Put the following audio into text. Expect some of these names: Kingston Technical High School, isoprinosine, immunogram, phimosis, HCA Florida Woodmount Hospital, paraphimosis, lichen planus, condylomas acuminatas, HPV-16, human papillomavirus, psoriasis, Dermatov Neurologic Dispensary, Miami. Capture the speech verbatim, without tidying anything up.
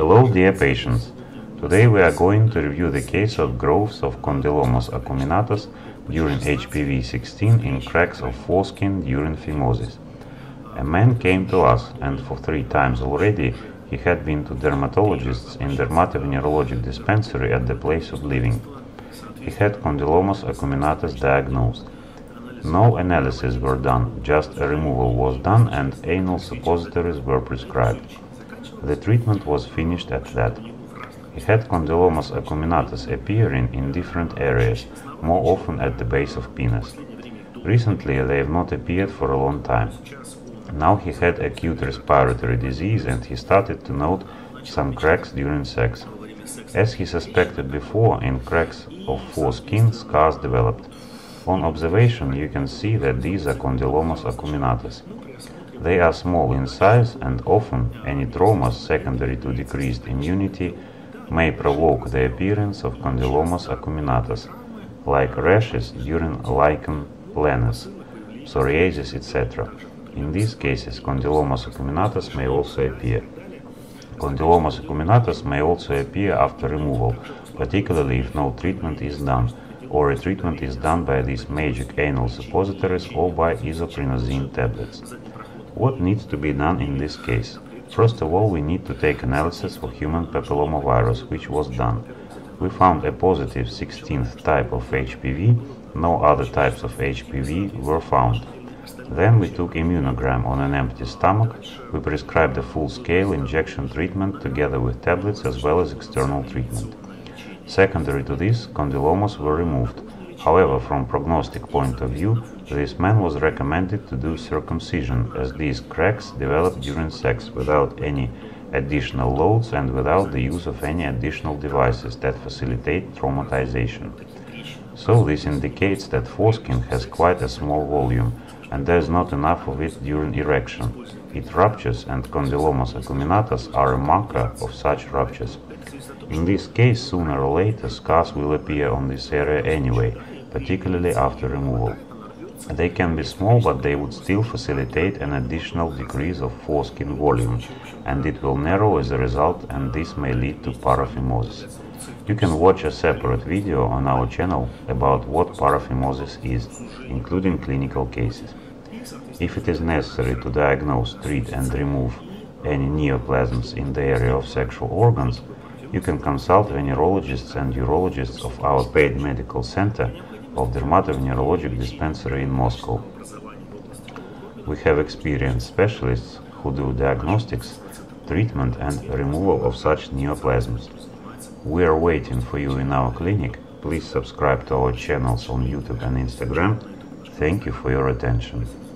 Hello dear patients, today we are going to review the case of growths of condylomas acuminatas during H P V sixteen in cracks of foreskin during phimosis. A man came to us and for three times already he had been to dermatologists in Dermatov Neurologic Dispensary at the place of living. He had condylomas acuminatas diagnosed. No analyses were done, just a removal was done and anal suppositories were prescribed. The treatment was finished at that. He had condylomas acuminatas appearing in different areas, more often at the base of penis. Recently they have not appeared for a long time. Now he had acute respiratory disease and he started to note some cracks during sex. As he suspected before, in cracks of foreskin scars developed. On observation you can see that these are condylomas acuminatas. They are small in size, and often any traumas secondary to decreased immunity may provoke the appearance of condylomas acuminatas, like rashes during lichen planus, psoriasis, et cetera. In these cases, condylomas acuminatas may also appear. Condylomas acuminatas may also appear after removal, particularly if no treatment is done, or a treatment is done by these magic anal suppositories or by isoprinosine tablets. What needs to be done in this case? First of all, we need to take analysis for human papillomavirus, which was done. We found a positive sixteenth type of H P V, no other types of H P V were found. Then we took immunogram on an empty stomach, we prescribed a full-scale injection treatment together with tablets as well as external treatment. Secondary to this, condylomas were removed. However, from prognostic point of view, this man was recommended to do circumcision, as these cracks developed during sex without any additional loads and without the use of any additional devices that facilitate traumatization. So this indicates that foreskin has quite a small volume, and there is not enough of it during erection. It ruptures, and condylomas acuminatas are a marker of such ruptures. In this case, sooner or later, scars will appear on this area anyway, particularly after removal. They can be small, but they would still facilitate an additional decrease of foreskin volume, and it will narrow as a result, and this may lead to paraphimosis. You can watch a separate video on our channel about what paraphimosis is, including clinical cases. If it is necessary to diagnose, treat and remove any neoplasms in the area of sexual organs, you can consult venerologists and urologists of our paid medical center of Dermatov Neurologic Dispensary in Moscow. We have experienced specialists who do diagnostics, treatment and removal of such neoplasms. We are waiting for you in our clinic. Please subscribe to our channels on YouTube and Instagram. Thank you for your attention.